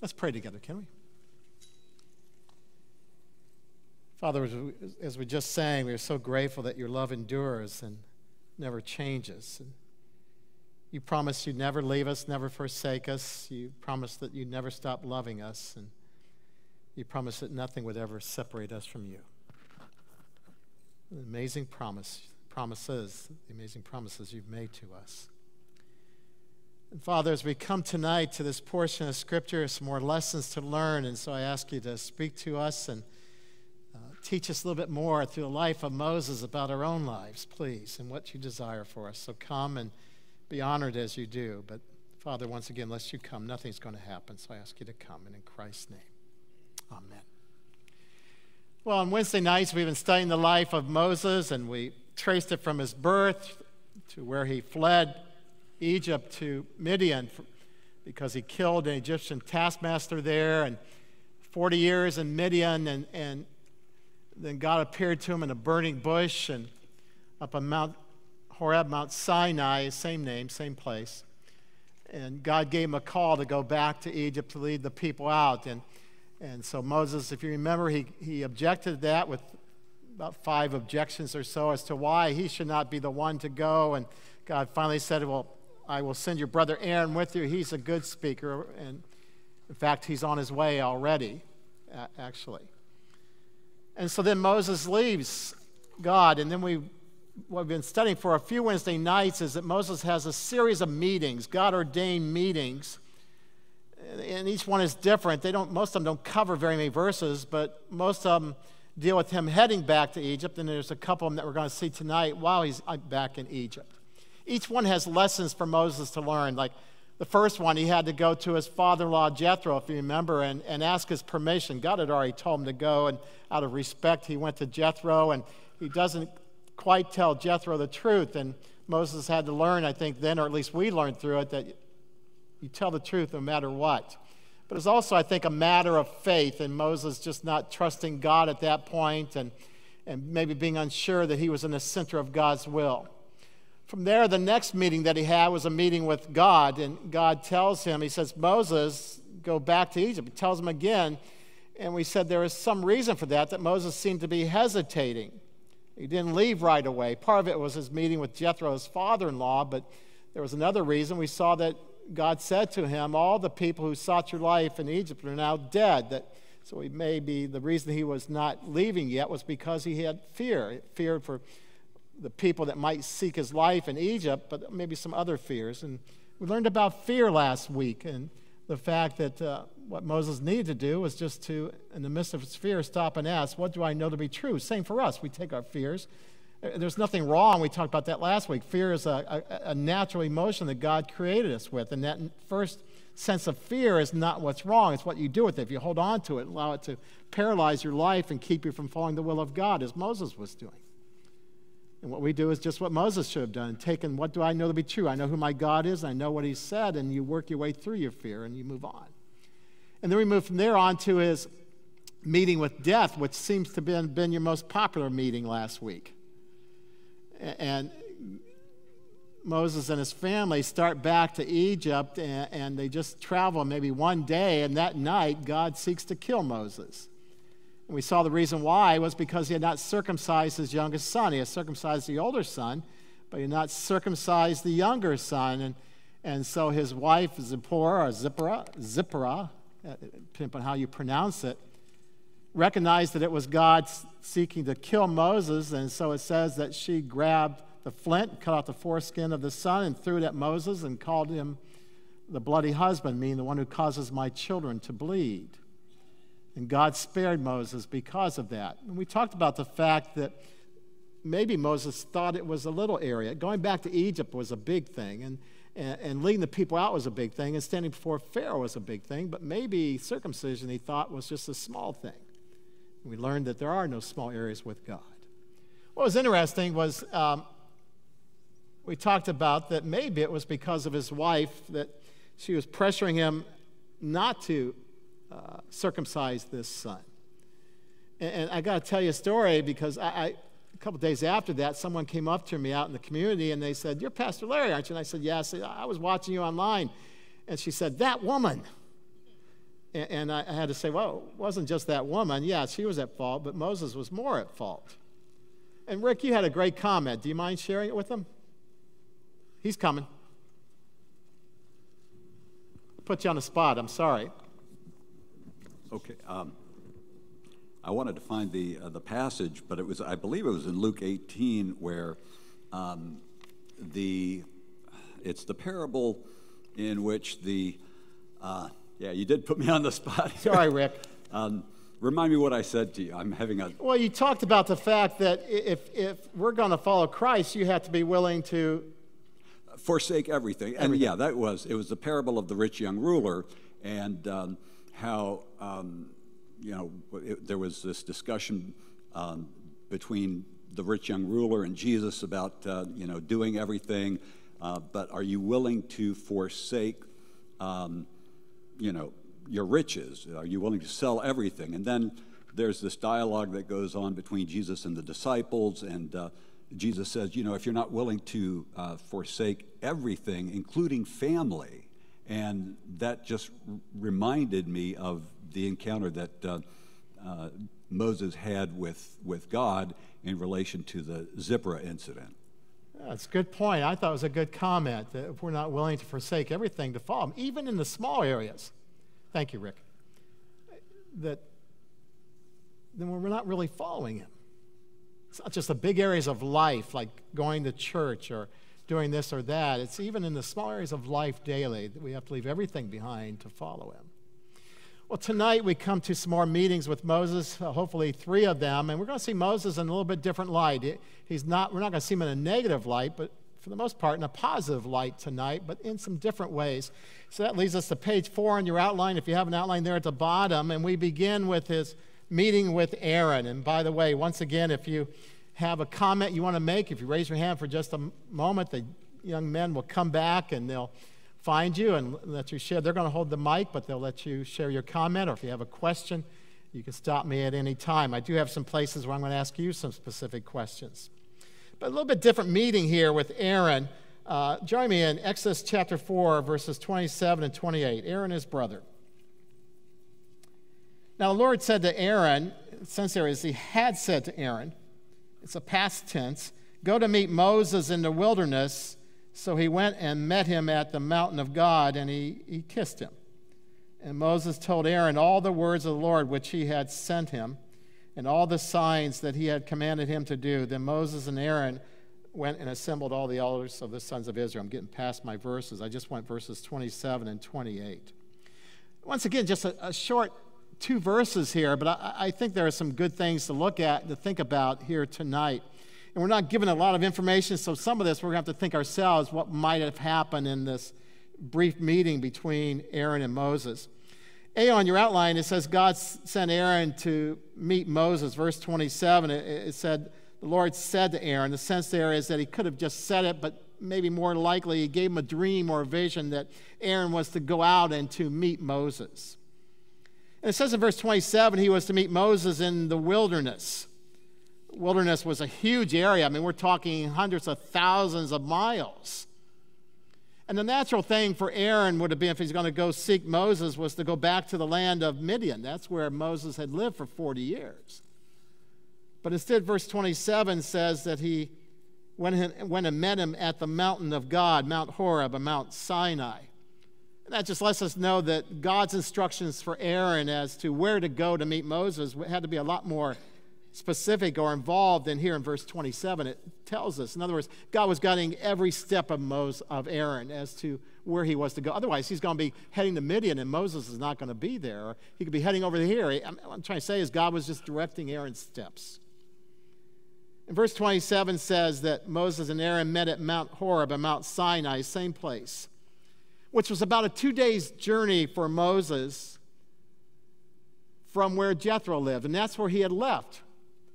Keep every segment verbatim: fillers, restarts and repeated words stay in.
Let's pray together, can we? Father, as we, as we just sang, we are so grateful that your love endures and never changes. And you promised you'd never leave us, never forsake us. You promised that you'd never stop loving us. And you promised that nothing would ever separate us from you. The amazing promise, promises, the amazing promises you've made to us. And Father, as we come tonight to this portion of Scripture, some more lessons to learn. And so I ask you to speak to us and uh, teach us a little bit more through the life of Moses about our own lives, please, and what you desire for us. So come and be honored as you do. But Father, once again, unless you come, nothing's going to happen. So I ask you to come. And in Christ's name, amen. Well, on Wednesday nights, we've been studying the life of Moses, and we traced it from his birth to where he fled Egypt to Midian because he killed an Egyptian taskmaster there, and forty years in Midian, and, and then God appeared to him in a burning bush and up on Mount Horeb, Mount Sinai, same name, same place. And God gave him a call to go back to Egypt to lead the people out. And And so Moses, if you remember, he, he objected to that with about five objections or so as to why he should not be the one to go. And God finally said, well, I will send your brother Aaron with you. He's a good speaker. And in fact, he's on his way already, actually. And so then Moses leaves God. And then we, what we've been studying for a few Wednesday nights is that Moses has a series of meetings, God-ordained meetings. And each one is different. They don't, most of them don't cover very many verses, but most of them deal with him heading back to Egypt, and there's a couple of them that we're going to see tonight while he's back in Egypt. Each one has lessons for Moses to learn. Like the first one, he had to go to his father-in-law Jethro, if you remember, and, and ask his permission. God had already told him to go, and out of respect, he went to Jethro, and he doesn't quite tell Jethro the truth. And Moses had to learn, I think, then, or at least we learned through it, that you tell the truth no matter what. But it's also, I think, a matter of faith, and Moses just not trusting God at that point, and, and maybe being unsure that he was in the center of God's will. From there, the next meeting that he had was a meeting with God, and God tells him, he says, Moses, go back to Egypt. He tells him again, and we said there is some reason for that, that Moses seemed to be hesitating. He didn't leave right away. Part of it was his meeting with Jethro, his father-in-law, but there was another reason. We saw that God said to him, all the people who sought your life in Egypt are now dead. That, so he may be, the reason he was not leaving yet was because he had fear. He feared for the people that might seek his life in Egypt, but maybe some other fears. And we learned about fear last week, and the fact that uh, what Moses needed to do was just to, in the midst of his fear, stop and ask, what do I know to be true? Same for us. We take our fears. There's nothing wrong. We talked about that last week. Fear is a, a, a natural emotion that God created us with. And that first sense of fear is not what's wrong. It's what you do with it. If you hold on to it, allow it to paralyze your life and keep you from following the will of God, as Moses was doing. And what we do is just what Moses should have done. Taken, what do I know to be true? I know who my God is. And I know what he said. And you work your way through your fear and you move on. And then we move from there on to his meeting with death, which seems to have been, been your most popular meeting last week. And Moses and his family start back to Egypt, and, and they just travel maybe one day, and that night God seeks to kill Moses. And we saw the reason why was because he had not circumcised his youngest son. He had circumcised the older son, but he had not circumcised the younger son. And, and so his wife, Zipporah, or Zipporah, Zipporah, depending on how you pronounce it, recognized that it was God seeking to kill Moses, and so it says that she grabbed the flint, cut off the foreskin of the son, and threw it at Moses and called him the bloody husband, meaning the one who causes my children to bleed. And God spared Moses because of that. And we talked about the fact that maybe Moses thought it was a little area. Going back to Egypt was a big thing, and, and, and leading the people out was a big thing, and standing before Pharaoh was a big thing, but maybe circumcision, he thought, was just a small thing. We learned that there are no small areas with God. What was interesting was um, we talked about that maybe it was because of his wife that she was pressuring him not to uh, circumcise this son. And, and I got to tell you a story because I, I, a couple days after that, someone came up to me out in the community and they said, "You're Pastor Larry, aren't you?" And I said, "Yes, yeah." I was watching you online. And she said, "That woman." And I had to say, well, it wasn't just that woman. Yeah, she was at fault, but Moses was more at fault. And Rick, you had a great comment. Do you mind sharing it with them? He's coming. Put you on the spot. I'm sorry. Okay. Um, I wanted to find the uh, the passage, but it was, I believe it was in Luke eighteen, where um, the it's the parable in which the uh, yeah, you did put me on the spot. Sorry, Rick. um, remind me what I said to you. I'm having a... Well, you talked about the fact that if, if we're going to follow Christ, you have to be willing to... Forsake everything. everything. And yeah, that was, it was the parable of the rich young ruler, and um, how, um, you know, it, there was this discussion um, between the rich young ruler and Jesus about, uh, you know, doing everything, uh, but are you willing to forsake... Um, you know, your riches? Are you willing to sell everything? And then there's this dialogue that goes on between Jesus and the disciples, and uh, Jesus says, you know, if you're not willing to uh, forsake everything, including family, and that just reminded me of the encounter that uh, uh, Moses had with, with God in relation to the Zipporah incident. That's a good point. I thought it was a good comment, that if we're not willing to forsake everything to follow him, even in the small areas. Thank you, Rick. That then we're not really following him. It's not just the big areas of life, like going to church or doing this or that. It's even in the small areas of life daily that we have to leave everything behind to follow him. Well, tonight we come to some more meetings with Moses, uh, hopefully three of them, and we're going to see Moses in a little bit different light. He, he's not, we're not going to see him in a negative light, but for the most part in a positive light tonight, but in some different ways. So that leads us to page four on your outline, if you have an outline there at the bottom, and we begin with his meeting with Aaron. And by the way, once again, if you have a comment you want to make, if you raise your hand for just a moment, the young men will come back and they'll find you and let you share. They're going to hold the mic, but they'll let you share your comment, or if you have a question, you can stop me at any time. I do have some places where I'm going to ask you some specific questions. But a little bit different meeting here with Aaron. Uh, join me in Exodus chapter four, verses twenty-seven and twenty-eight, Aaron, his brother. Now the Lord said to Aaron, since there is, he had said to Aaron, it's a past tense, go to meet Moses in the wilderness. So he went and met him at the mountain of God, and he, he kissed him. And Moses told Aaron all the words of the Lord which he had sent him, and all the signs that he had commanded him to do. Then Moses and Aaron went and assembled all the elders of the sons of Israel. I'm getting past my verses. I just went verses twenty-seven and twenty-eight. Once again, just a, a short two verses here, but I, I think there are some good things to look at, to think about here tonight. And we're not given a lot of information, so some of this we're going to have to think ourselves what might have happened in this brief meeting between Aaron and Moses. A, on your outline, it says God sent Aaron to meet Moses. Verse twenty-seven, it said, the Lord said to Aaron. The sense there is that he could have just said it, but maybe more likely he gave him a dream or a vision that Aaron was to go out and to meet Moses. And it says in verse twenty-seven, he was to meet Moses in the wilderness. Wilderness was a huge area. I mean, we're talking hundreds of thousands of miles. And the natural thing for Aaron would have been, if he's going to go seek Moses, was to go back to the land of Midian. That's where Moses had lived for forty years. But instead, verse twenty-seven says that he went, went and met him at the mountain of God, Mount Horeb and Mount Sinai. And that just lets us know that God's instructions for Aaron as to where to go to meet Moses had to be a lot more specific or involved than here in verse twenty-seven. It tells us, in other words, God was guiding every step of Moses, of Aaron, as to where he was to go. Otherwise, he's going to be heading to Midian, and Moses is not going to be there. Or he could be heading over here. What I'm trying to say is God was just directing Aaron's steps. And verse twenty-seven says that Moses and Aaron met at Mount Horeb and Mount Sinai, same place, which was about a two days journey for Moses from where Jethro lived, and that's where he had left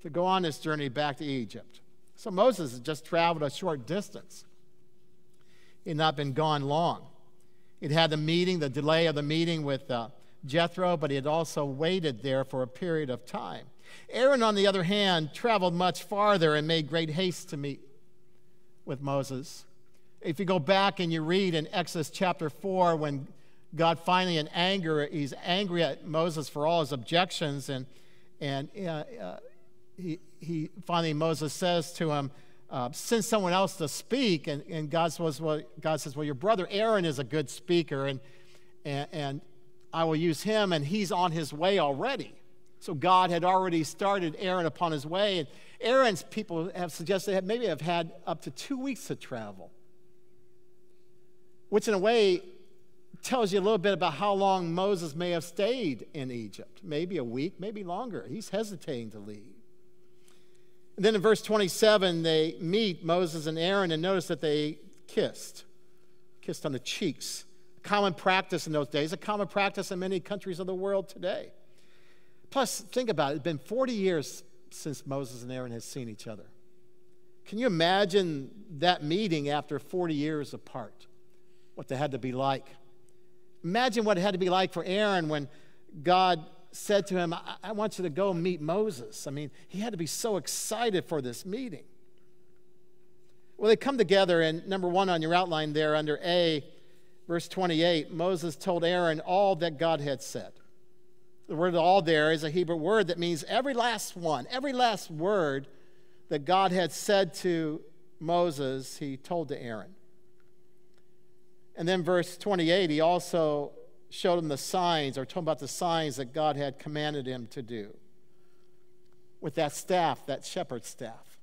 to go on this journey back to Egypt. So Moses had just traveled a short distance. He had not been gone long. He'd had the meeting, the delay of the meeting with uh, Jethro, but he had also waited there for a period of time. Aaron, on the other hand, traveled much farther and made great haste to meet with Moses. If you go back and you read in Exodus chapter four, when God finally in anger, he's angry at Moses for all his objections, and and uh, uh, he, he finally Moses says to him, uh, send someone else to speak, and, and God says, well, God says, well, your brother Aaron is a good speaker, and, and, and I will use him, and he's on his way already. So God had already started Aaron upon his way, and Aaron's people have suggested that maybe have had up to two weeks to travel, which in a way tells you a little bit about how long Moses may have stayed in Egypt, maybe a week, maybe longer. He's hesitating to leave. And then in verse twenty-seven, they meet Moses and Aaron, and notice that they kissed, kissed on the cheeks. A common practice in those days, a common practice in many countries of the world today. Plus, think about it, it's been forty years since Moses and Aaron had seen each other. Can you imagine that meeting after forty years apart, what they had to be like? Imagine what it had to be like for Aaron when God said to him, I, I want you to go meet Moses. I mean, he had to be so excited for this meeting. Well, they come together, and number one on your outline there under A, verse twenty-eight, Moses told Aaron all that God had said. The word all there is a Hebrew word that means every last one, every last word that God had said to Moses, he told to Aaron. And then verse twenty-eight, he also showed him the signs, or told him about the signs that God had commanded him to do with that staff, that shepherd's staff.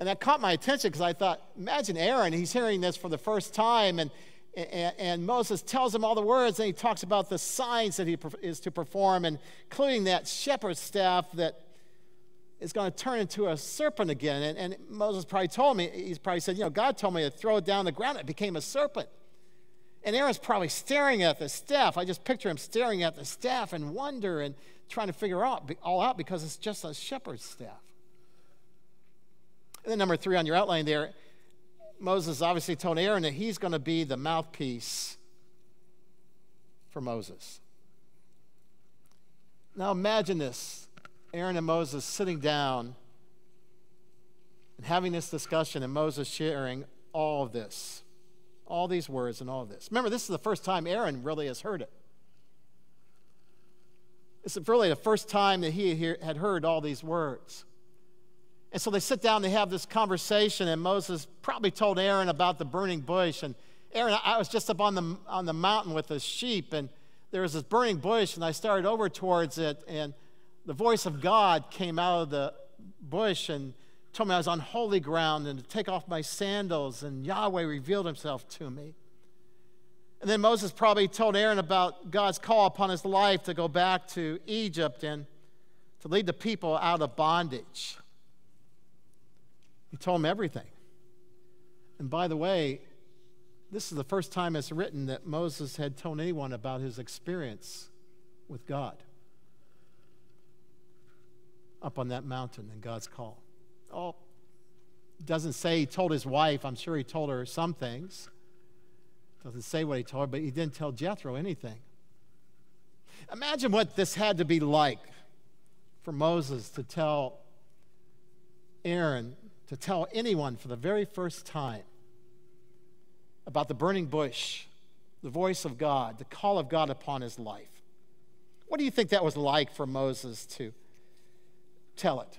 And that caught my attention because I thought, imagine Aaron, he's hearing this for the first time, and, and, and Moses tells him all the words, and he talks about the signs that he is to perform, and including that shepherd's staff that it's going to turn into a serpent again. And, and Moses probably told me, he's probably said, you know, God told me to throw it down the ground. It became a serpent. And Aaron's probably staring at the staff. I just picture him staring at the staff in wonder and trying to figure out all out because it's just a shepherd's staff. And then number three on your outline there, Moses obviously told Aaron that he's going to be the mouthpiece for Moses. Now imagine this. Aaron and Moses sitting down and having this discussion, and Moses sharing all of this, all these words and all of this. Remember, this is the first time Aaron really has heard it. It's really the first time that he had heard all these words. And so they sit down, they have this conversation, and Moses probably told Aaron about the burning bush. And Aaron, I was just up on the, on the mountain with the sheep, and there was this burning bush, and I started over towards it, and the voice of God came out of the bush and told me I was on holy ground and to take off my sandals, and Yahweh revealed himself to me. And then Moses probably told Aaron about God's call upon his life to go back to Egypt and to lead the people out of bondage. He told him everything. And by the way, this is the first time it's written that Moses had told anyone about his experience with God up on that mountain and God's call. Oh, doesn't say he told his wife. I'm sure he told her some things. Doesn't say what he told her, but he didn't tell Jethro anything. Imagine what this had to be like for Moses to tell Aaron, to tell anyone for the very first time about the burning bush, the voice of God, the call of God upon his life. What do you think that was like for Moses to tell it?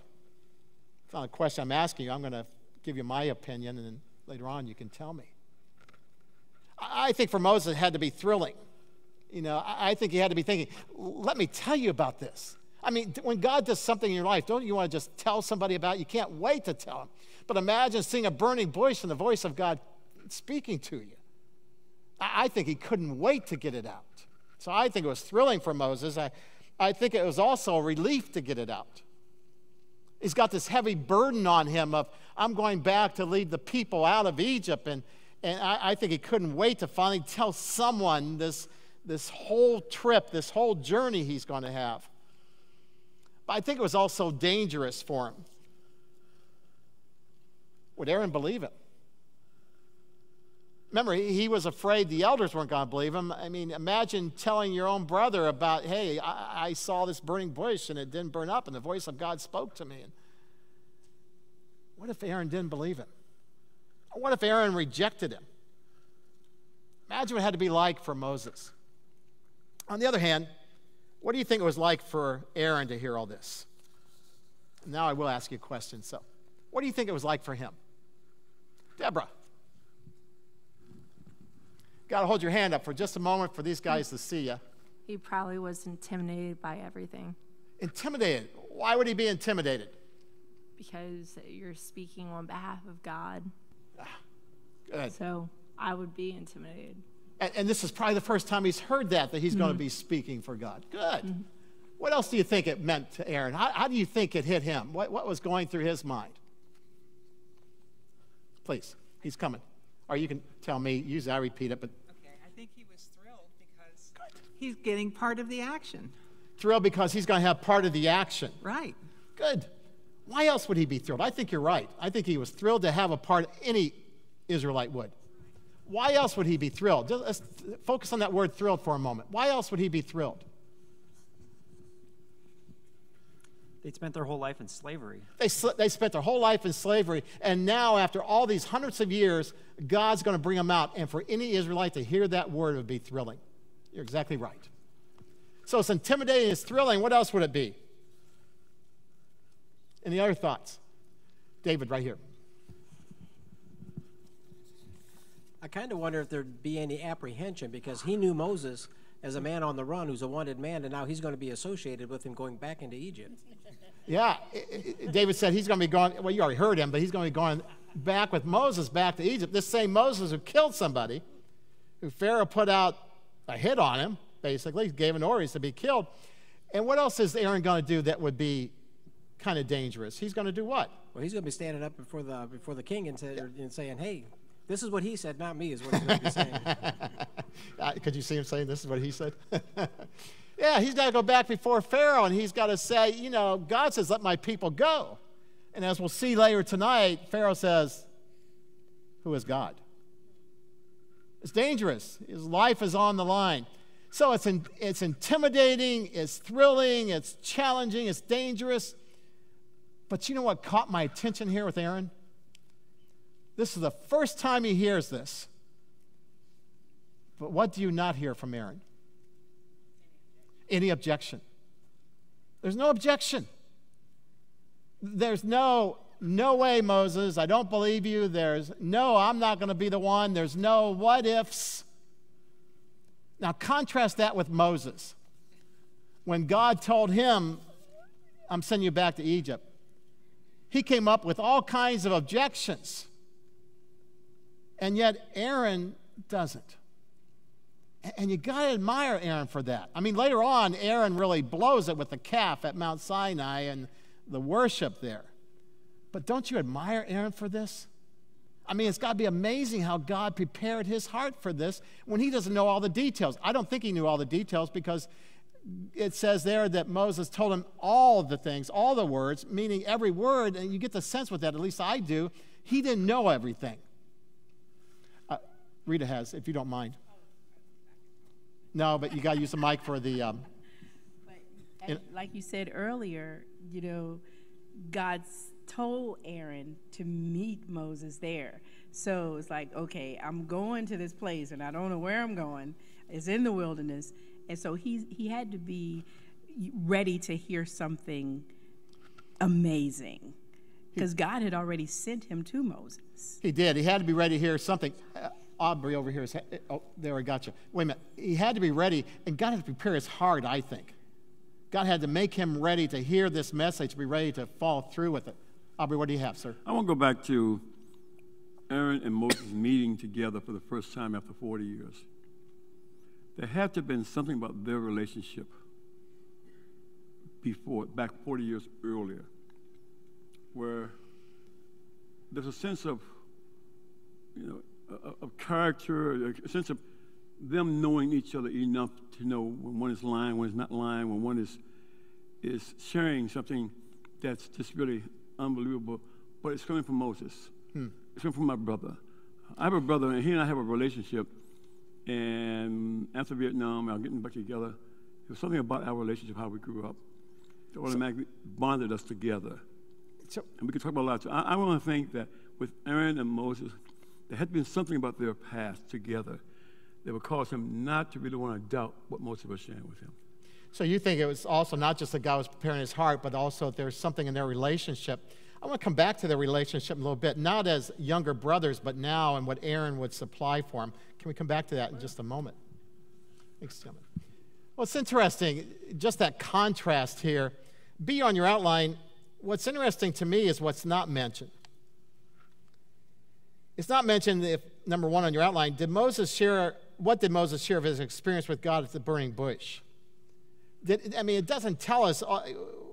It's not a question I'm asking you. I'm going to give you my opinion, and then later on you can tell me. I think for Moses it had to be thrilling. You know, I think he had to be thinking, let me tell you about this. I mean, when God does something in your life, don't you want to just tell somebody about it? You can't wait to tell them. But imagine seeing a burning bush and the voice of God speaking to you. I think he couldn't wait to get it out. So I think it was thrilling for Moses. I, I think it was also a relief to get it out. He's got this heavy burden on him of, I'm going back to lead the people out of Egypt. And, and I, I think he couldn't wait to finally tell someone this, this whole trip, this whole journey he's going to have. But I think it was also dangerous for him. Would Aaron believe him? Remember, he, he was afraid the elders weren't going to believe him. I mean, imagine telling your own brother about, hey, I, I saw this burning bush and it didn't burn up and the voice of God spoke to me. And what if Aaron didn't believe him? What if Aaron rejected him? Imagine what it had to be like for Moses. On the other hand, what do you think it was like for Aaron to hear all this? Now I will ask you a question. So, what do you think it was like for him? Deborah. Got to hold your hand up for just a moment for these guys to see you. He probably was intimidated by everything. Intimidated? Why would he be intimidated? Because you're speaking on behalf of God. Ah, good. So I would be intimidated. And, and this is probably the first time he's heard that, that he's mm-hmm. going to be speaking for God. Good. Mm-hmm. What else do you think it meant to Aaron? How, how do you think it hit him? What, what was going through his mind? Please, he's coming. Or you can tell me, usually I repeat it, but... Okay, I think he was thrilled because good. He's getting part of the action. Thrilled because he's going to have part of the action. Right. Good. Why else would he be thrilled? I think you're right. I think he was thrilled to have a part, any Israelite would. Why else would he be thrilled? Just, let's focus on that word thrilled for a moment. Why else would he be thrilled? They spent their whole life in slavery. They, sl they spent their whole life in slavery, and now after all these hundreds of years, God's going to bring them out, and for any Israelite to hear that word would be thrilling. You're exactly right. So it's intimidating, it's thrilling. What else would it be? Any other thoughts? David, right here. I kind of wonder if there'd be any apprehension because he knew Moses as a man on the run who's a wanted man, and now he's going to be associated with him going back into Egypt. Yeah, it, it, David said he's going to be going, well, you already heard him, but he's going to be going back with Moses back to Egypt. This same Moses who killed somebody, who Pharaoh put out a hit on him, basically, gave an order to be killed. And what else is Aaron going to do that would be kind of dangerous? He's going to do what? Well, he's going to be standing up before the, before the king and, say, yeah. and saying, hey, this is what he said, not me, is what he's going to be saying. uh, could you see him saying, this is what he said? Yeah, he's got to go back before Pharaoh, and he's got to say, you know, God says, let my people go. And as we'll see later tonight, Pharaoh says, who is God? It's dangerous. His life is on the line. So it's, in, it's intimidating, it's thrilling, it's challenging, it's dangerous. But you know what caught my attention here with Aaron? This is the first time he hears this. But what do you not hear from Aaron? Any objection. There's no objection. There's no, no way, Moses, I don't believe you. There's no, I'm not going to be the one. There's no what ifs. Now contrast that with Moses. When God told him, I'm sending you back to Egypt, he came up with all kinds of objections. And yet Aaron doesn't. And you got to admire Aaron for that. I mean, later on, Aaron really blows it with the calf at Mount Sinai and the worship there. But don't you admire Aaron for this? I mean, it's got to be amazing how God prepared his heart for this when he doesn't know all the details. I don't think he knew all the details because it says there that Moses told him all the things, all the words, meaning every word, and you get the sense with that, at least I do, he didn't know everything. Rita has, if you don't mind. No, but you got to use the mic for the... Um, but, and like you said earlier, you know, God told Aaron to meet Moses there. So it's like, okay, I'm going to this place, and I don't know where I'm going. It's in the wilderness. And so he, he had to be ready to hear something amazing. Because God had already sent him to Moses. He did. He had to be ready to hear something. Uh, Aubrey over here is, oh, there I got you. Wait a minute. He had to be ready, and God had to prepare his heart, I think. God had to make him ready to hear this message, be ready to follow through with it. Aubrey, what do you have, sir? I want to go back to Aaron and Moses meeting together for the first time after forty years. There had to have been something about their relationship before, back forty years earlier, where there's a sense of, you know, of character, a sense of them knowing each other enough to know when one is lying, when it's not lying, when one is is sharing something that's just really unbelievable. But it's coming from Moses. Hmm. It's coming from my brother. I have a brother, and he and I have a relationship. And after Vietnam, I'm getting back together. There was something about our relationship, how we grew up, that automatically bonded us together. So, and we could talk about a lot. So I, I want to think that with Aaron and Moses, there had been something about their past together that would cause him not to really want to doubt what Moses was sharing with him. So you think it was also not just that God was preparing his heart, but also there's something in their relationship. I want to come back to their relationship in a little bit, not as younger brothers, but now and what Aaron would supply for him. Can we come back to that in just a moment? Thanks, gentlemen. Well, it's interesting, just that contrast here. B on your outline, what's interesting to me is what's not mentioned. It's not mentioned, if number one on your outline, did Moses share, what did Moses share of his experience with God at the burning bush? Did, I mean, it doesn't tell us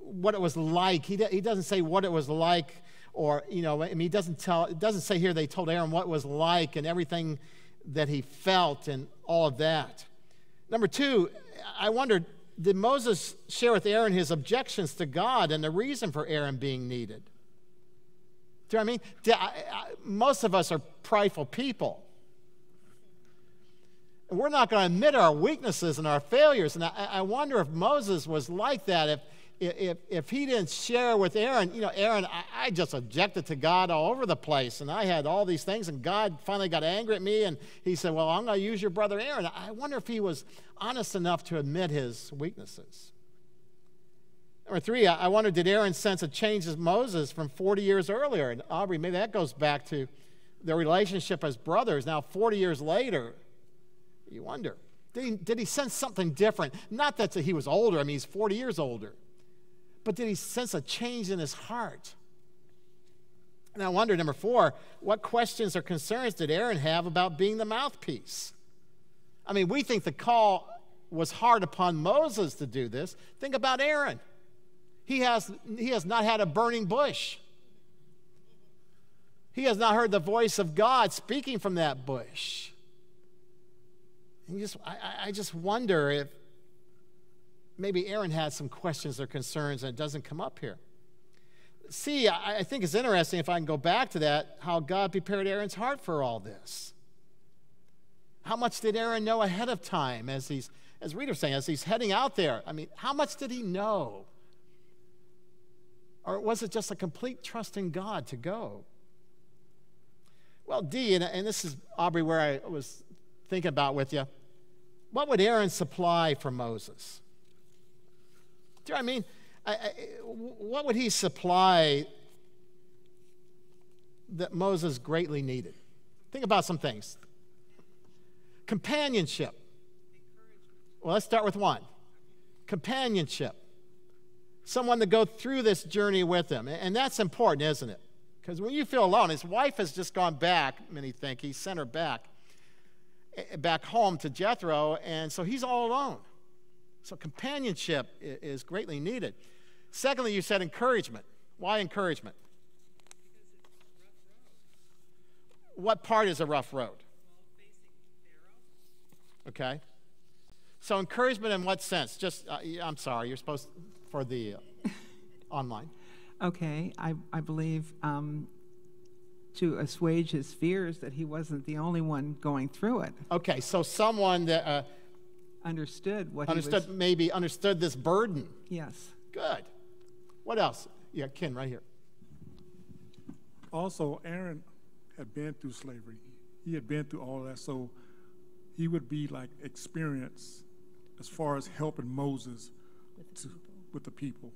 what it was like. He, he doesn't say what it was like, or, you know, I mean, he doesn't tell, it doesn't say here they told Aaron what it was like and everything that he felt and all of that. Number two, I wondered, did Moses share with Aaron his objections to God and the reason for Aaron being needed? Do you know what I mean? Did, I, I, most of us are prideful people. And we're not going to admit our weaknesses and our failures. And I, I wonder if Moses was like that, if, if, if he didn't share with Aaron, you know, Aaron, I, I just objected to God all over the place, and I had all these things, and God finally got angry at me, and he said, well, I'm going to use your brother Aaron. I wonder if he was honest enough to admit his weaknesses. Number three, I wonder, did Aaron sense a change as Moses from forty years earlier? And Aubrey, maybe that goes back to their relationship as brothers. Now, forty years later, you wonder. Did he, did he sense something different? Not that he was older. I mean, he's forty years older. But did he sense a change in his heart? And I wonder, number four, what questions or concerns did Aaron have about being the mouthpiece? I mean, we think the call was hard upon Moses to do this. Think about Aaron. He has, he has not had a burning bush. He has not heard the voice of God speaking from that bush. And you just, I, I just wonder if maybe Aaron had some questions or concerns and it doesn't come up here. See, I, I think it's interesting, if I can go back to that, how God prepared Aaron's heart for all this. How much did Aaron know ahead of time, as he's, as readers saying, as he's heading out there? I mean, how much did he know? Or was it just a complete trust in God to go? Well, D, and, and this is, Aubrey, where I was thinking about with you. What would Aaron supply for Moses? Do you know what I mean? I, I, what would he supply that Moses greatly needed? Think about some things. Companionship. Well, let's start with one. Companionship. Someone to go through this journey with them. And that's important, isn't it? Because when you feel alone, his wife has just gone back, many think. He sent her back, back home to Jethro, and so he's all alone. So companionship is greatly needed. Secondly, you said encouragement. Why encouragement? What part is a rough road? Okay. So encouragement in what sense? Just, uh, I'm sorry, you're supposed to... for the uh, online. Okay, I, I believe um, to assuage his fears that he wasn't the only one going through it. Okay, so someone that uh, understood what understood, he was... maybe understood this burden. Yes. Good. What else? Yeah, Ken, right here. Also, Aaron had been through slavery. He had been through all that, so he would be like experienced as far as helping Moses to... with the people.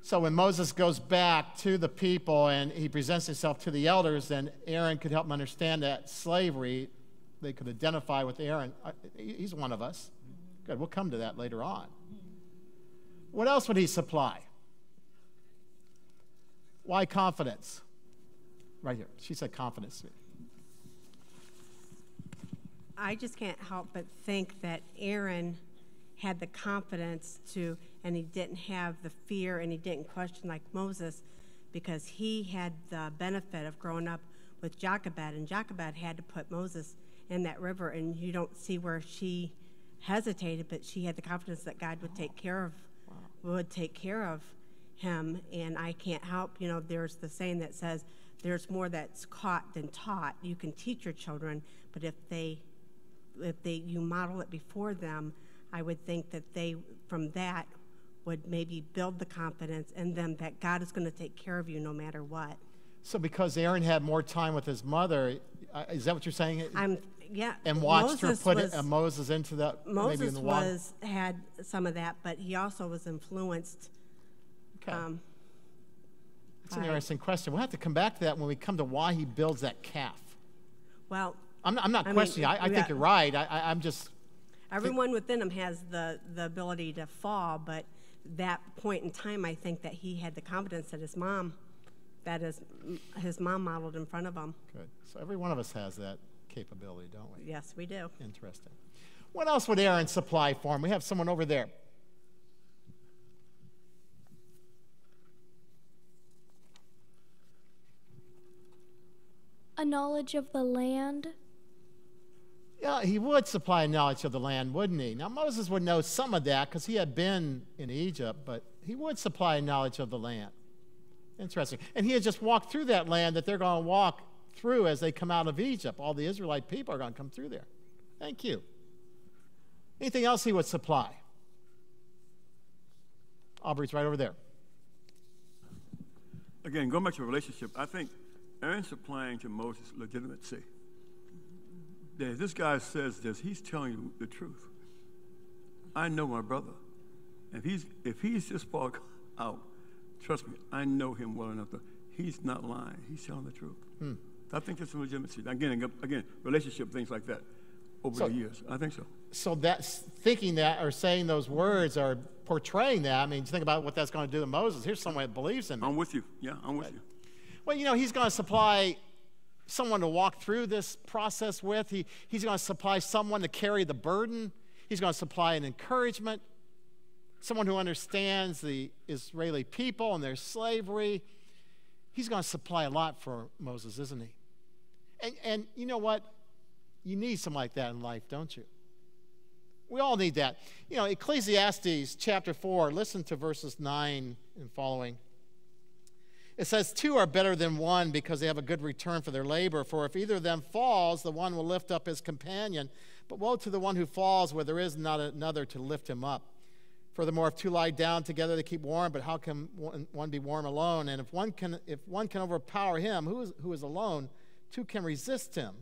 So when Moses goes back to the people and he presents himself to the elders, then Aaron could help them understand that slavery, they could identify with Aaron. He's one of us. Good, we'll come to that later on. What else would he supply? Why confidence? Right here. She said confidence. I just can't help but think that Aaron had the confidence to, and he didn't have the fear and he didn't question like Moses, because he had the benefit of growing up with Jochebed, and Jochebed had to put Moses in that river, and you don't see where she hesitated, but she had the confidence that God would take care of, wow. would take care of him. And I can't help, you know, there's the saying that says, there's more that's caught than taught. You can teach your children, but if they, if they, you model it before them, I would think that they, from that, would maybe build the confidence in them that God is going to take care of you no matter what. So because Aaron had more time with his mother, is that what you're saying? I'm, yeah, and watched Moses her put was, it, uh, Moses into that. Moses maybe in the water. was had some of that, but he also was influenced. Okay. Um, That's an interesting question. We'll have to come back to that when we come to why he builds that calf. Well, I'm not, I'm not I questioning. Mean, I, I think got, you're right. I, I, I'm just. Everyone within him has the the ability to fall, but that point in time, I think that he had the confidence that his mom, that his his mom modeled in front of him. Good. So every one of us has that capability, don't we? Yes, we do. Interesting. What else would Aaron supply for him? We have someone over there. A knowledge of the land. Yeah, he would supply a knowledge of the land, wouldn't he? Now, Moses would know some of that because he had been in Egypt, but he would supply a knowledge of the land. Interesting. And he had just walked through that land that they're going to walk through as they come out of Egypt. All the Israelite people are going to come through there. Thank you. Anything else he would supply? Aubrey's right over there. Again, going back to relationship, I think Aaron supplying to Moses legitimacy. If this guy says this, he's telling you the truth. I know my brother. If he's if he's this far out, trust me, I know him well enough. That he's not lying. He's telling the truth. Hmm. I think there's some legitimacy. Again, again, relationship, things like that over so, the years. I think so. So that's thinking that or saying those words or portraying that. I mean, think about what that's going to do to Moses. Here's someone that believes in me. I'm with you. Yeah, I'm with right. you. Well, you know, he's going to supply someone to walk through this process with. He, he's going to supply someone to carry the burden. He's going to supply an encouragement, someone who understands the Israeli people and their slavery. He's going to supply a lot for Moses, isn't he? And, and you know what? You need something like that in life, don't you? We all need that. You know, Ecclesiastes chapter four, listen to verses nine and following. It says, two are better than one because they have a good return for their labor. For if either of them falls, the one will lift up his companion. But woe to the one who falls where there is not another to lift him up. Furthermore, if two lie down together, they keep warm. But how can one be warm alone? And if one can, if one can overpower him who is, who is alone, two can resist him.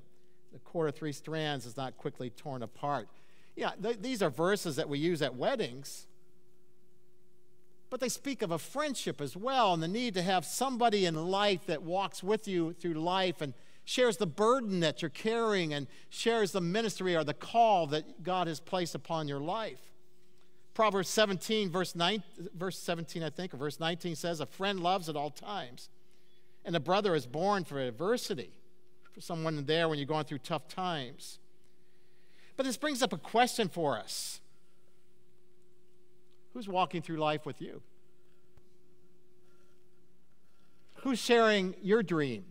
The cord of three strands is not quickly torn apart. Yeah, th these are verses that we use at weddings. But they speak of a friendship as well and the need to have somebody in life that walks with you through life and shares the burden that you're carrying and shares the ministry or the call that God has placed upon your life. Proverbs seventeen, verse, nine, verse seventeen, I think, or verse nineteen says, a friend loves at all times, and a brother is born for adversity, for someone there when you're going through tough times. But this brings up a question for us. Who's walking through life with you? Who's sharing your dream?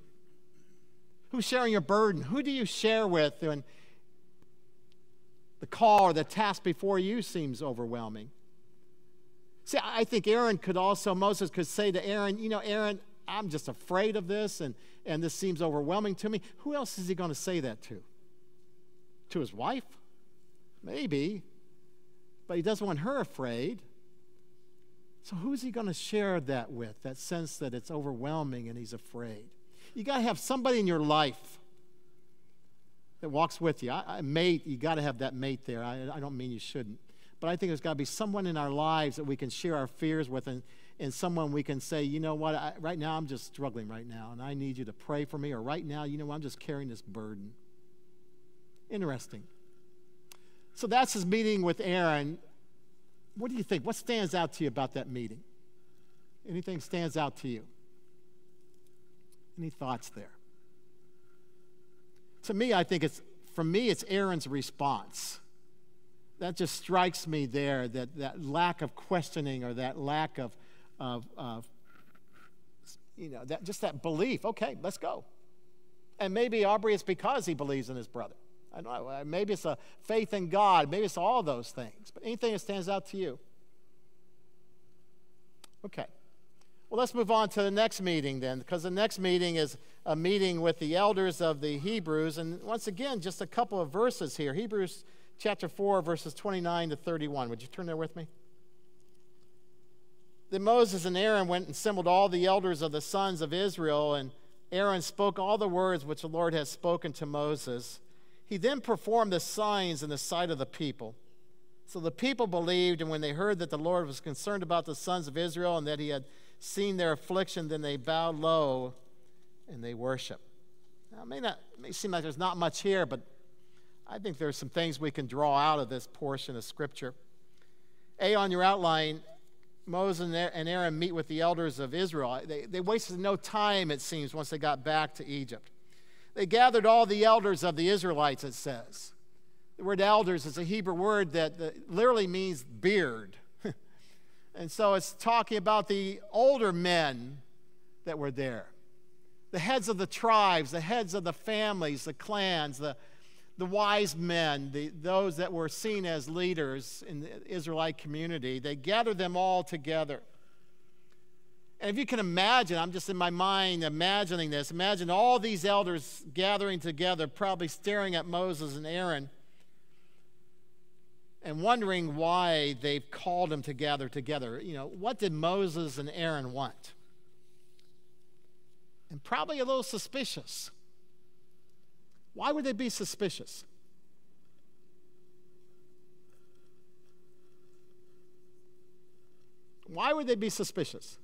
Who's sharing your burden? Who do you share with when the call or the task before you seems overwhelming? See, I think Aaron could also, Moses could say to Aaron, you know, Aaron, I'm just afraid of this, and, and this seems overwhelming to me. Who else is he going to say that to? To his wife? Maybe. But he doesn't want her afraid. So who's he going to share that with, that sense that it's overwhelming and he's afraid? You got to have somebody in your life that walks with you. I, I, mate, you got to have that mate there. I, I don't mean you shouldn't. But I think there's got to be someone in our lives that we can share our fears with, and, and someone we can say, you know what, I, right now I'm just struggling right now, and I need you to pray for me, or right now, you know what, I'm just carrying this burden. Interesting. So that's his meeting with Aaron. What do you think? What stands out to you about that meeting? Anything stands out to you? Any thoughts there? To me, I think it's, for me, it's Aaron's response. That just strikes me there, that, that lack of questioning or that lack of, of, of you know, that, just that belief. Okay, let's go. And maybe, Aubrey, it's because he believes in his brother. I don't know, maybe it's a faith in God. Maybe it's all those things. But anything that stands out to you? Okay. Well, let's move on to the next meeting then, because the next meeting is a meeting with the elders of the Hebrews. And once again, just a couple of verses here. Hebrews chapter four, verses twenty-nine to thirty-one. Would you turn there with me? Then Moses and Aaron went and assembled all the elders of the sons of Israel, and Aaron spoke all the words which the Lord has spoken to Moses. He then performed the signs in the sight of the people. So the people believed, and when they heard that the Lord was concerned about the sons of Israel and that he had seen their affliction, then they bowed low and they worship. Now, it may, not, it may seem like there's not much here, but I think there's some things we can draw out of this portion of Scripture. A, on your outline, Moses and Aaron meet with the elders of Israel. They, they wasted no time, it seems, once they got back to Egypt. They gathered all the elders of the Israelites, it says. The word elders is a Hebrew word that literally means beard. And so it's talking about the older men that were there. The heads of the tribes, the heads of the families, the clans, the, the wise men, the, those that were seen as leaders in the Israelite community. They gathered them all together. And if you can imagine, I'm just in my mind imagining this, imagine all these elders gathering together, probably staring at Moses and Aaron and wondering why they've called them to gather together. You know, what did Moses and Aaron want? And probably a little suspicious. Why would they be suspicious? Why would they be suspicious?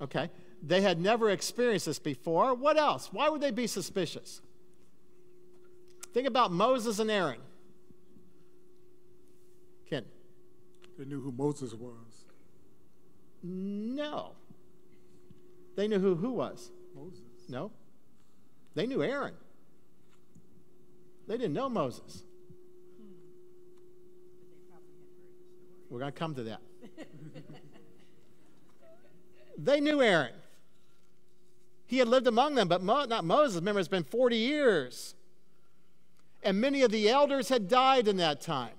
Okay, they had never experienced this before. What else? Why would they be suspicious? Think about Moses and Aaron. Ken? They knew who Moses was. No. They knew who who was? Moses. No. They knew Aaron. They didn't know Moses. Hmm. We're going to come to that. They knew Aaron. He had lived among them, but Mo, not Moses. Remember, it's been forty years. And many of the elders had died in that time.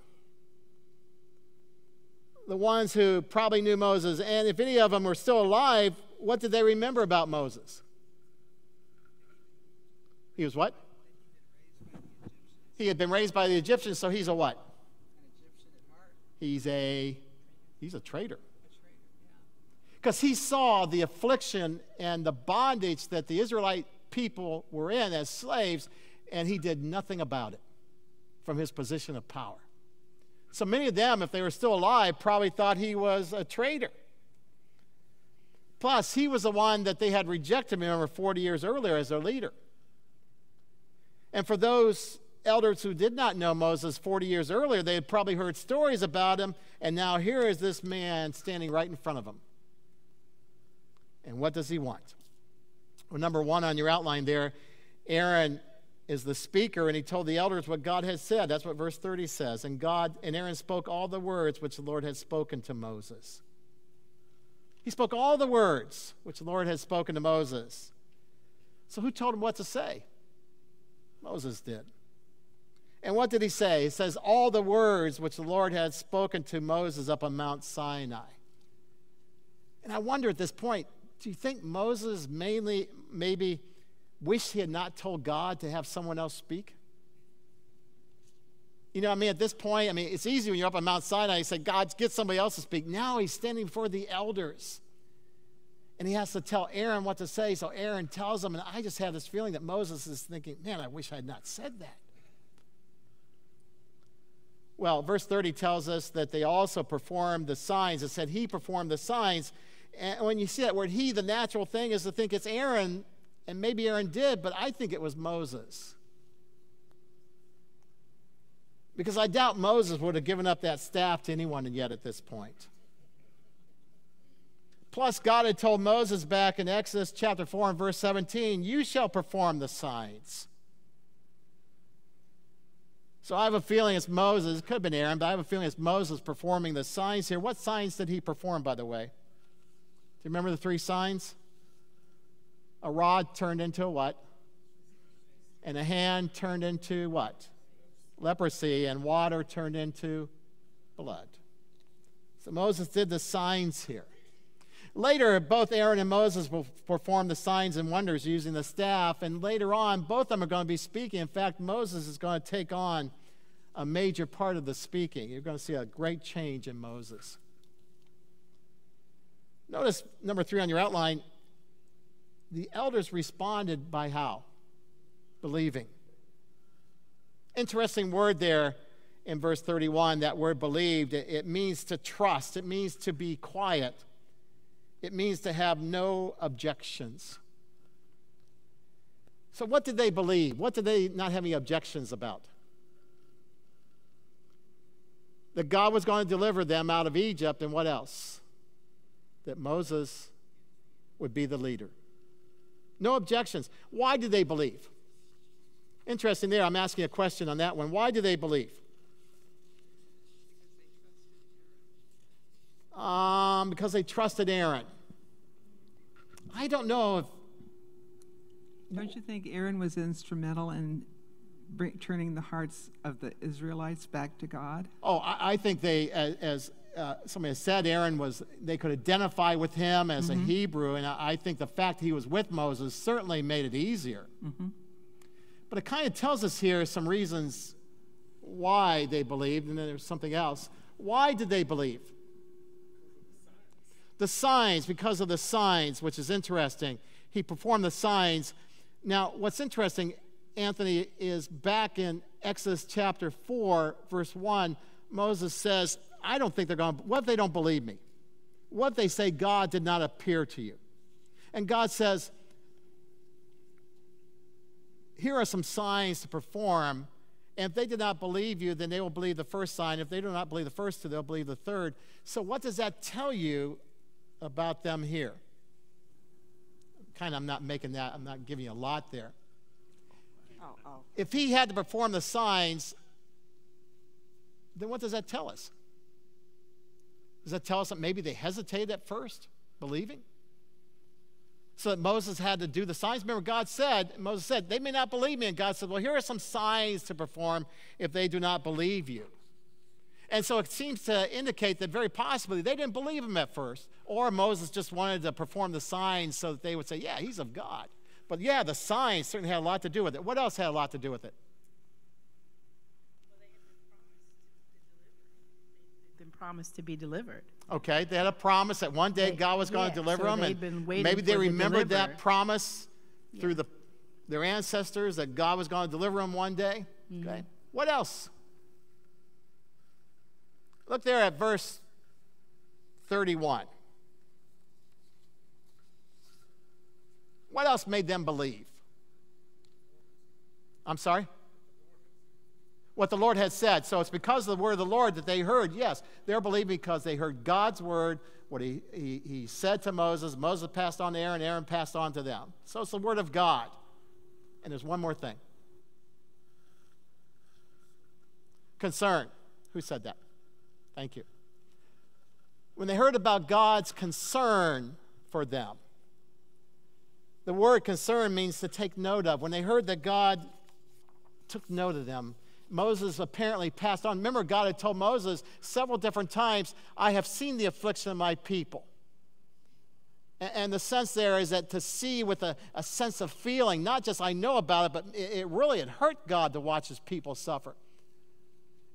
The ones who probably knew Moses. And if any of them were still alive, what did they remember about Moses? He was what? He had been raised by the Egyptians, so he's a what? An Egyptian at heart. He's a, he's a traitor. Because he saw the affliction and the bondage that the Israelite people were in as slaves, and he did nothing about it from his position of power. So many of them, if they were still alive, probably thought he was a traitor. Plus, he was the one that they had rejected, remember, forty years earlier as their leader. And for those elders who did not know Moses forty years earlier, they had probably heard stories about him, and now here is this man standing right in front of them. And what does he want? Well, number one on your outline there, Aaron is the speaker, and he told the elders what God had said. That's what verse thirty says. And God and Aaron spoke all the words which the Lord had spoken to Moses. He spoke all the words which the Lord had spoken to Moses. So who told him what to say? Moses did. And what did he say? He says, all the words which the Lord had spoken to Moses up on Mount Sinai. And I wonder at this point, do you think Moses mainly maybe wished he had not told God to have someone else speak? You know, I mean, at this point, I mean, it's easy when you're up on Mount Sinai, you say, God, get somebody else to speak. Now he's standing before the elders. And he has to tell Aaron what to say. So Aaron tells him, and I just have this feeling that Moses is thinking, man, I wish I had not said that. Well, verse thirty tells us that they also performed the signs. It said he performed the signs. And when you see that word he, the natural thing is to think it's Aaron, and maybe Aaron did, but I think it was Moses. Because I doubt Moses would have given up that staff to anyone yet at this point. Plus, God had told Moses back in Exodus chapter four and verse seventeen, you shall perform the signs. So I have a feeling it's Moses. It could have been Aaron, but I have a feeling it's Moses performing the signs here. What signs did he perform, by the way? Do you remember the three signs? A rod turned into a what? And a hand turned into what? Leprosy. And water turned into blood. So Moses did the signs here. Later, both Aaron and Moses will perform the signs and wonders using the staff. And later on, both of them are going to be speaking. In fact, Moses is going to take on a major part of the speaking. You're going to see a great change in Moses. Notice number three on your outline, the elders responded by how? believing. Interesting word there in verse thirty-one, that word believed. It, it means to trust. It means to be quiet. It means to have no objections. So what did they believe? What did they not have any objections about? That God was going to deliver them out of Egypt, and what else? That Moses would be the leader. No objections. Why did they believe? Interesting there. I'm asking a question on that one. Why do they believe? Um, because they trusted Aaron. I don't know if... Don't you think Aaron was instrumental in bring, turning the hearts of the Israelites back to God? Oh, I, I think they, as, as uh, somebody has said, Aaron was, they could identify with him as mm-hmm. a Hebrew, and I, I think the fact he was with Moses certainly made it easier. Mm-hmm. But it kind of tells us here some reasons why they believed, and then there's something else. Why did they believe? The signs, because of the signs, which is interesting. He performed the signs. Now, what's interesting, Anthony, is back in Exodus chapter four, verse one, Moses says, I don't think they're going to, what if they don't believe me? What if they say God did not appear to you? And God says, here are some signs to perform. And if they did not believe you, then they will believe the first sign. If they do not believe the first two, they'll believe the third. So what does that tell you about them here? Kind of, I'm not making that, I'm not giving you a lot there. Oh, oh. If he had to perform the signs, then what does that tell us? Does that tell us that maybe they hesitated at first, believing? So that Moses had to do the signs. Remember, God said, Moses said, they may not believe me. And God said, well, here are some signs to perform if they do not believe you. And so it seems to indicate that very possibly they didn't believe him at first, or Moses just wanted to perform the signs so that they would say, yeah, he's of God. But yeah, the signs certainly had a lot to do with it. What else had a lot to do with it? Well, they had been promised to be delivered. Okay, they had a promise that one day they, God was going yeah, to deliver so them, and maybe they remembered deliver. that promise yeah. through the, their ancestors that God was going to deliver them one day. Mm-hmm. Okay, what else? Look there at verse thirty-one. What else made them believe? I'm sorry? What the Lord had said. So it's because of the word of the Lord that they heard. Yes, they're believing because they heard God's word, what he, he, he said to Moses. Moses passed on to Aaron. Aaron passed on to them. So it's the word of God. And there's one more thing. Concern. Who said that? Thank you. When they heard about God's concern for them, the word concern means to take note of. When they heard that God took note of them, Moses apparently passed on. Remember, God had told Moses several different times, I have seen the affliction of my people. And the sense there is that to see with a, a sense of feeling, not just I know about it, but it, it really had hurt God to watch his people suffer.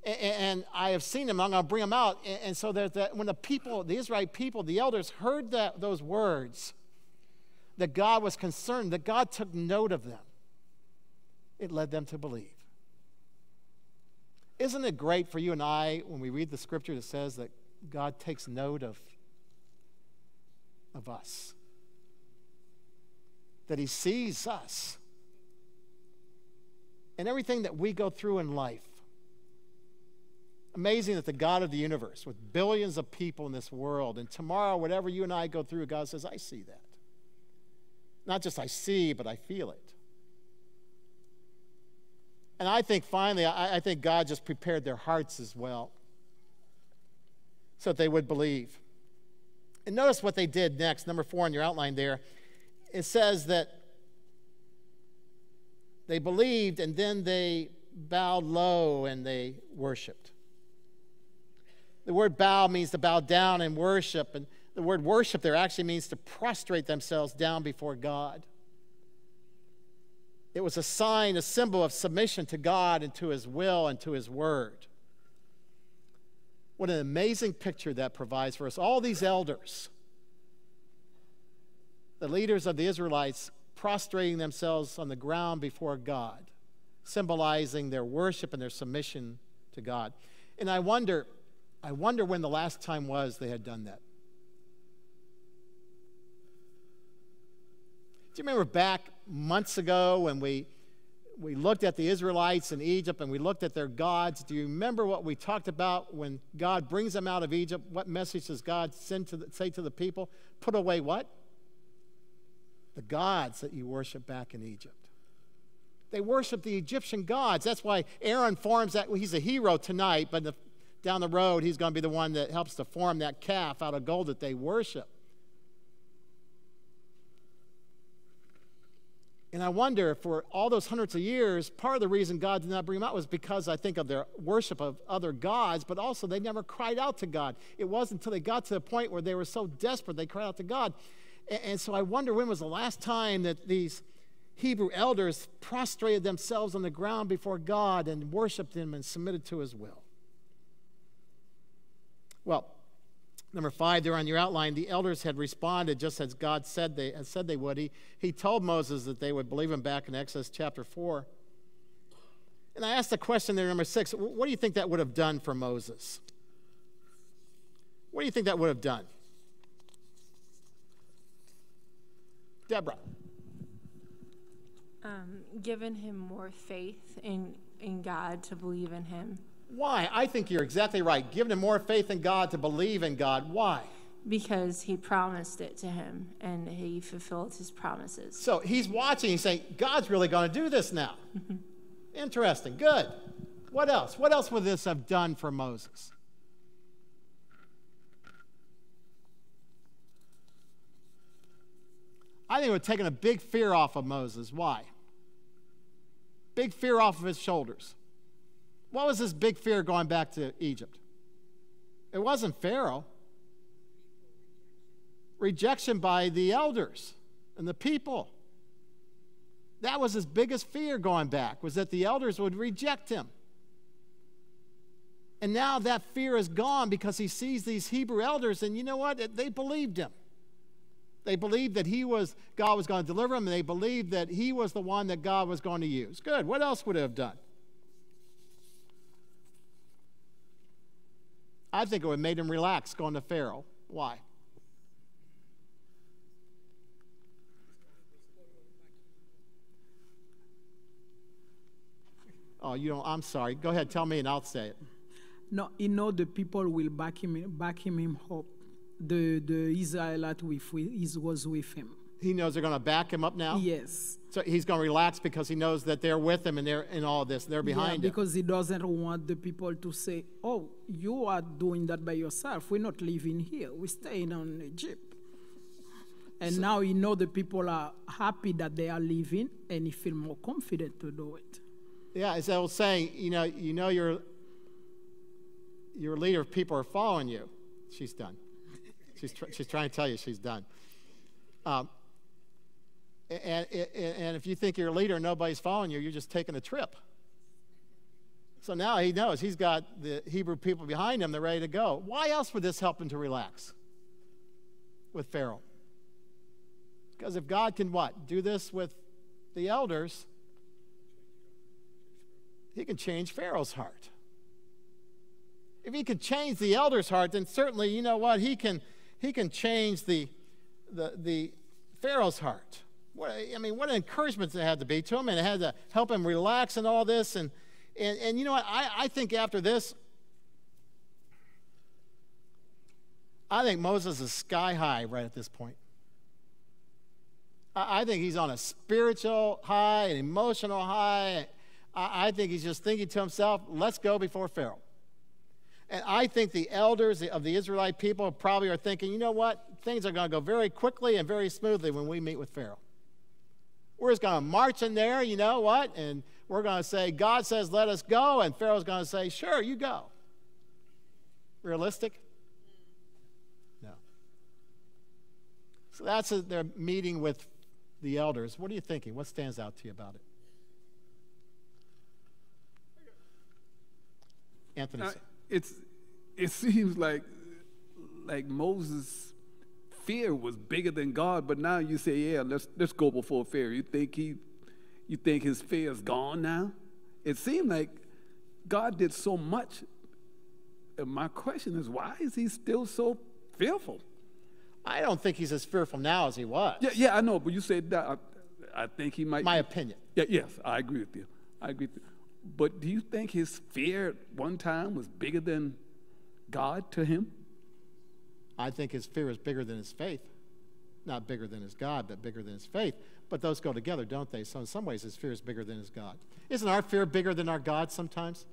And I have seen them. I'm going to bring them out. And so that when the people, the Israelite people, the elders heard that, those words, that God was concerned, that God took note of them, it led them to believe. Isn't it great for you and I when we read the scripture that says that God takes note of, of us, that he sees us and everything that we go through in life? Amazing that the God of the universe, with billions of people in this world, and tomorrow, whatever you and I go through, God says, I see that. Not just I see, but I feel it. And I think finally, I, I think God just prepared their hearts as well so that they would believe. And notice what they did next, number four in your outline there. It says that they believed, and then they bowed low and they worshiped. The word bow means to bow down and worship. And the word worship there actually means to prostrate themselves down before God. It was a sign, a symbol of submission to God and to his will and to his word. What an amazing picture that provides for us. All these elders, the leaders of the Israelites, prostrating themselves on the ground before God, symbolizing their worship and their submission to God. And I wonder, I wonder when the last time was they had done that. Do you remember back months ago when we, we looked at the Israelites in Egypt and we looked at their gods? Do you remember what we talked about when God brings them out of Egypt? What message does God send to the, say to the people? Put away what? The gods that you worship back in Egypt. They worship the Egyptian gods. That's why Aaron forms that. He's a hero tonight, but the, down the road, he's going to be the one that helps to form that calf out of gold that they worship. And I wonder, for all those hundreds of years, part of the reason God did not bring them out was because, I think, of their worship of other gods, but also they never cried out to God. It wasn't until they got to the point where they were so desperate they cried out to God. And, and so I wonder when was the last time that these Hebrew elders prostrated themselves on the ground before God and worshiped him and submitted to his will. Well, number five there on your outline, the elders had responded just as God said they, as said they would. He, he told Moses that they would believe him back in Exodus chapter four. And I asked the question there, number six, what do you think that would have done for Moses? What do you think that would have done? Deborah. Um, given him more faith in, in God to believe in him. Why? I think you're exactly right. Giving him more faith in God to believe in God. Why? Because he promised it to him, and he fulfilled his promises. So he's watching. He's saying, God's really going to do this now. Interesting. Good. What else? What else would this have done for Moses? I think it would have taken a big fear off of Moses. Why? Big fear off of his shoulders. What was this big fear going back to Egypt? It wasn't Pharaoh. Rejection by the elders and the people. That was his biggest fear going back, was that the elders would reject him. And now that fear is gone because he sees these Hebrew elders, and you know what? They believed him. They believed that he was, God was going to deliver him, and they believed that he was the one that God was going to use. Good. What else would it have done? I think it would have made him relax going to Pharaoh. Why? Oh, you don't, I'm sorry. Go ahead, tell me and I'll say it. No, you know the people will back him back him, him up. The, the Israelite with, with, was with him. He knows they're going to back him up now? Yes. So he's going to relax because he knows that they're with him and they're in all this. They're behind yeah, because him. Because he doesn't want the people to say, oh, you are doing that by yourself. We're not living here. We're staying on Egypt. And so, now he knows the people are happy that they are leaving, and he feels more confident to do it. Yeah, as I was saying, you know, you know your, your leader, people are following you. She's done. She's, tr she's trying to tell you she's done. Um, and, and, and if you think you're a leader and nobody's following you, you're just taking a trip. So now he knows he's got the Hebrew people behind him. They're ready to go. Why else would this help him to relax with Pharaoh? Because if God can what? Do this with the elders, he can change Pharaoh's heart. If he could change the elders' heart, then certainly, you know what, he can... He can change the, the, the Pharaoh's heart. What, I mean, what an encouragement it had to be to him, and it had to help him relax and all this. And, and, and you know what, I, I think after this, I think Moses is sky high right at this point. I, I think he's on a spiritual high, an emotional high. I, I think he's just thinking to himself, let's go before Pharaoh. And I think the elders of the Israelite people probably are thinking, you know what? Things are going to go very quickly and very smoothly when we meet with Pharaoh. We're just going to march in there, you know what? And we're going to say, God says, let us go. And Pharaoh's going to say, sure, you go. Realistic? No. So that's their meeting with the elders. What are you thinking? What stands out to you about it? Anthony said. It's, it seems like like Moses fear was bigger than God, but now you say, yeah, let's, let's go before Pharaoh. You think, he, you think his fear is gone now? It seemed like God did so much. And my question is, why is he still so fearful? I don't think he's as fearful now as he was. Yeah, yeah, I know, but you said that. I, I think he might. My opinion. Yeah, yes, I agree with you. I agree with you. But do you think his fear at one time was bigger than God to him? I think his fear is bigger than his faith. Not bigger than his God, but bigger than his faith. But those go together, don't they? So in some ways, his fear is bigger than his God. Isn't our fear bigger than our God sometimes?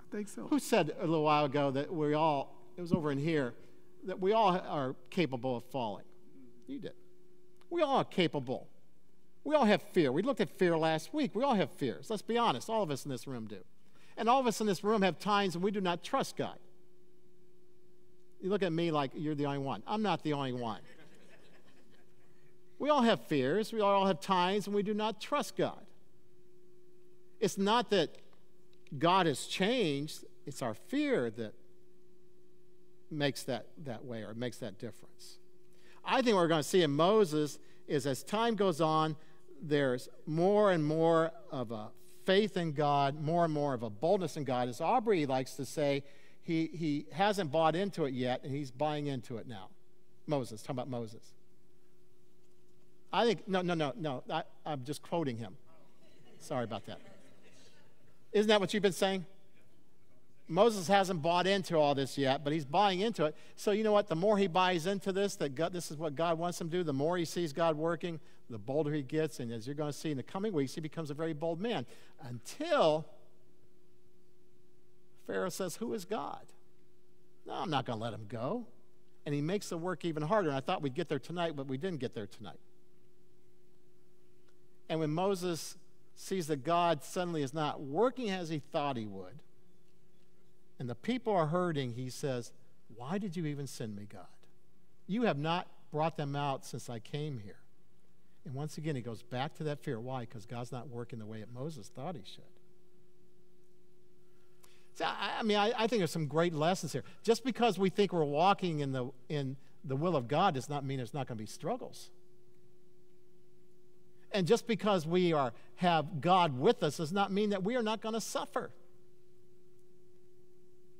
I think so. Who said a little while ago that we all, it was over in here, that we all are capable of falling? You did. We all are capable. We all have fear. We looked at fear last week. We all have fears. Let's be honest. All of us in this room do. And all of us in this room have times when we do not trust God. You look at me like you're the only one. I'm not the only one. We all have fears. We all have times when we do not trust God. It's not that God has changed. It's our fear that makes that that way or makes that difference. I think what we're going to see in Moses is as time goes on, there's more and more of a faith in God, more and more of a boldness in God. As Aubrey likes to say, he, he hasn't bought into it yet, and he's buying into it now. Moses, talking about Moses. I think, no, no, no, no, I, I'm just quoting him. Sorry about that. Isn't that what you've been saying? Moses hasn't bought into all this yet, but he's buying into it. So you know what? The more he buys into this, that God, this is what God wants him to do, the more he sees God working, the bolder he gets. And as you're going to see in the coming weeks, he becomes a very bold man until Pharaoh says, who is God? No, I'm not going to let him go. And he makes the work even harder. And I thought we'd get there tonight, but we didn't get there tonight. And when Moses sees that God suddenly is not working as he thought he would, and the people are hurting, he says, why did you even send me, God? You have not brought them out since I came here. And once again, he goes back to that fear. Why? Because God's not working the way that Moses thought he should. So, I, I mean, I, I think there's some great lessons here. Just because we think we're walking in the, in the will of God does not mean there's not going to be struggles. And just because we are, have God with us does not mean that we are not going to suffer.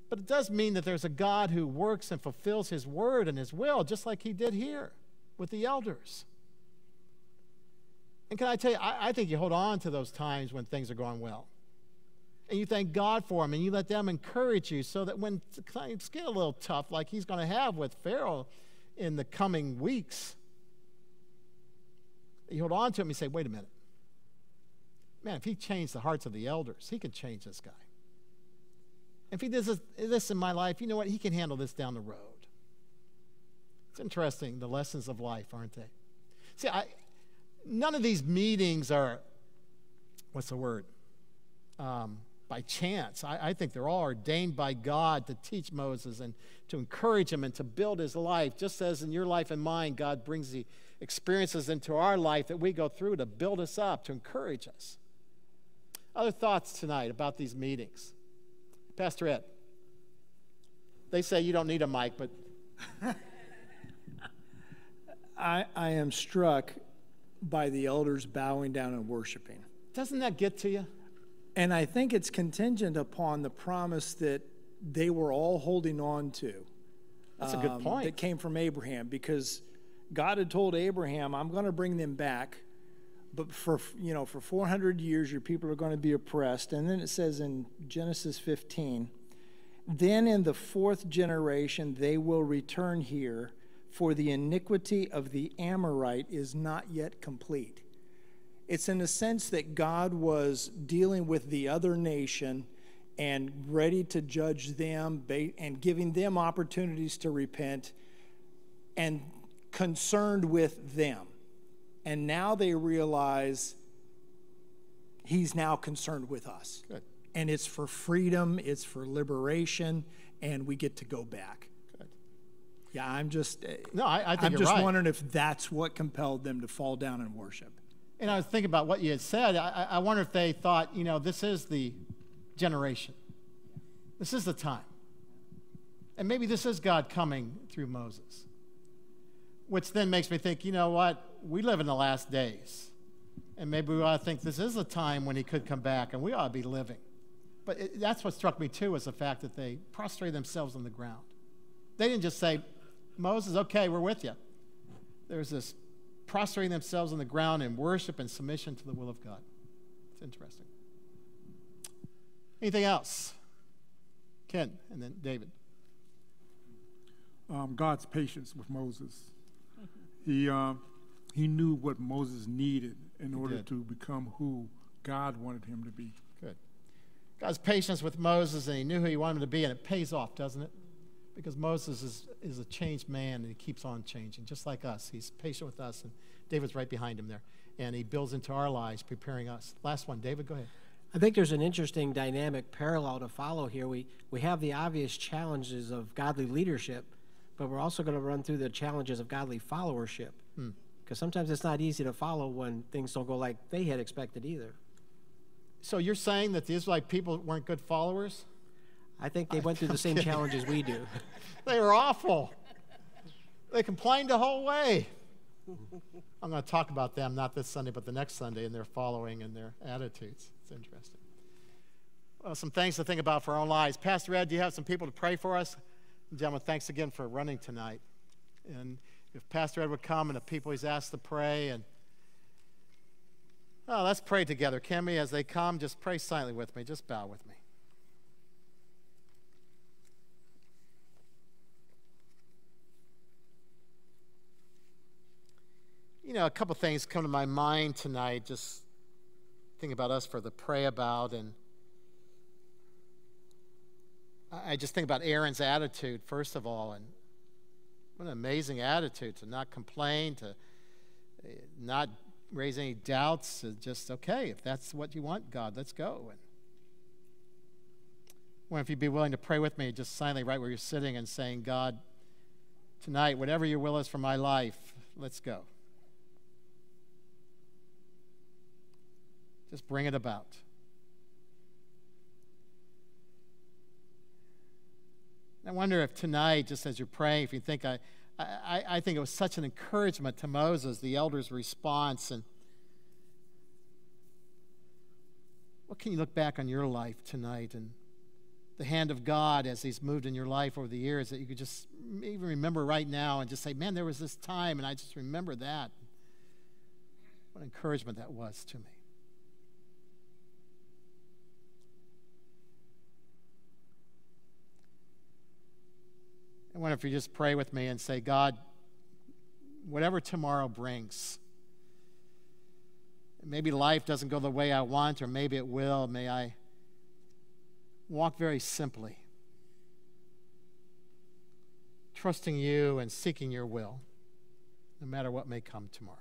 But it does mean that there's a God who works and fulfills his word and his will, just like he did here with the elders. And can I tell you, I, I think you hold on to those times when things are going well. And you thank God for them, and you let them encourage you so that when things get a little tough, like he's going to have with Pharaoh in the coming weeks, you hold on to him and you say, wait a minute. Man, if he changed the hearts of the elders, he can change this guy. If he does this in my life, you know what? He can handle this down the road. It's interesting, the lessons of life, aren't they? See, I, none of these meetings are, what's the word, um, by chance. I, I think they're all ordained by God to teach Moses and to encourage him and to build his life, just as in your life and mine, God brings the experiences into our life that we go through to build us up, to encourage us. Other thoughts tonight about these meetings? Pastor Ed, they say you don't need a mic, but... I, I am struck by the elders bowing down and worshiping. Doesn't that get to you? And I think it's contingent upon the promise that they were all holding on to. That's um, a good point. That came from Abraham, because God had told Abraham, I'm going to bring them back, but for, you know, for four hundred years, your people are going to be oppressed. And then it says in Genesis fifteen, then in the fourth generation, they will return here, for the iniquity of the Amorite is not yet complete. It's in the sense that God was dealing with the other nation and ready to judge them and giving them opportunities to repent and concerned with them. And now they realize he's now concerned with us. Good. And it's for freedom, it's for liberation, and we get to go back. Good. Yeah, I'm just, no, I, I think I'm you're just right. wondering if that's what compelled them to fall down and worship. And I was thinking about what you had said. I, I wonder if they thought, you know, this is the generation. This is the time. And maybe this is God coming through Moses. which then makes me think, you know what? We live in the last days, and maybe we ought to think this is a time when he could come back, and we ought to be living. But it, that's what struck me, too, is the fact that they prostrated themselves on the ground. They didn't just say, Moses, okay, we're with you. There's this prostrating themselves on the ground in worship and submission to the will of God. It's interesting. Anything else? Ken, and then David. Um, God's patience with Moses. He, uh, he knew what Moses needed in order to become who God wanted him to be. Good. God's patience with Moses, and he knew who he wanted him to be, and it pays off, doesn't it? Because Moses is, is a changed man, and he keeps on changing, just like us. He's patient with us, and David's right behind him there. And he builds into our lives, preparing us. Last one, David, go ahead. I think there's an interesting dynamic parallel to follow here. We, we have the obvious challenges of godly leadership, but we're also going to run through the challenges of godly followership. Hmm. Because sometimes it's not easy to follow when things don't go like they had expected either. So you're saying that the Israelite people weren't good followers? I think they went through the same challenges we do. They were awful. They complained the whole way. I'm going to talk about them, not this Sunday, but the next Sunday, and their following and their attitudes. It's interesting. Well, some things to think about for our own lives. Pastor Ed, do you have some people to pray for us? Gentlemen, thanks again for running tonight. And if Pastor Ed would come and the people he's asked to pray, and oh, let's pray together. Can we, as they come, just pray silently with me. Just bow with me. You know, a couple things come to my mind tonight. Just think about us for the pray about, and I just think about Aaron's attitude, first of all, and what an amazing attitude to not complain, to not raise any doubts, to just, okay, if that's what you want, God, let's go. And well, if you'd be willing to pray with me, just silently right where you're sitting and saying, God, tonight, whatever your will is for my life, let's go. Just bring it about. I wonder if tonight, just as you're praying, if you think, I, I, I think it was such an encouragement to Moses, the elder's response. And what can you look back on your life tonight and the hand of God as he's moved in your life over the years that you could just even remember right now and just say, man, there was this time, and I just remember that. What encouragement that was to me. I wonder if you just pray with me and say, God, whatever tomorrow brings, maybe life doesn't go the way I want, or maybe it will. May I walk very simply, trusting you and seeking your will, no matter what may come tomorrow.